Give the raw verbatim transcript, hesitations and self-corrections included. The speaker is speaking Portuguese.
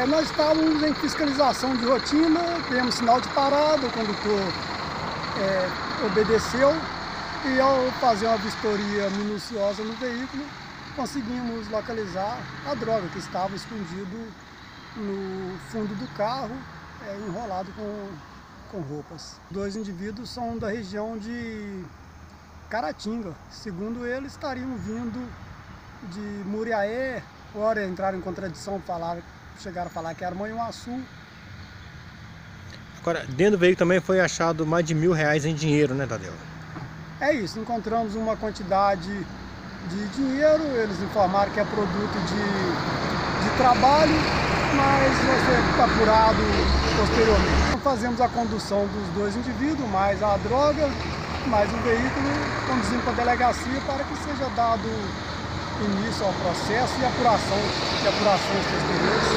É, nós estávamos em fiscalização de rotina, demos sinal de parada, o condutor é, obedeceu e ao fazer uma vistoria minuciosa no veículo, conseguimos localizar a droga que estava escondido no fundo do carro, é, enrolado com, com roupas. Dois indivíduos são da região de Caratinga. Segundo eles, estariam vindo de Muriaé, ora entraram em contradição, falaram, chegaram a falar que era Manhuaçu. Agora, dentro do veículo também foi achado mais de mil reais em dinheiro, né, Tadeu? É isso, encontramos uma quantidade de dinheiro, eles informaram que é produto de, de trabalho, mas vai ser apurado posteriormente. Fazemos a condução dos dois indivíduos, mais a droga, mais o veículo, conduzimos para a delegacia para que seja dado início ao processo e apuração, e apuração posteriores.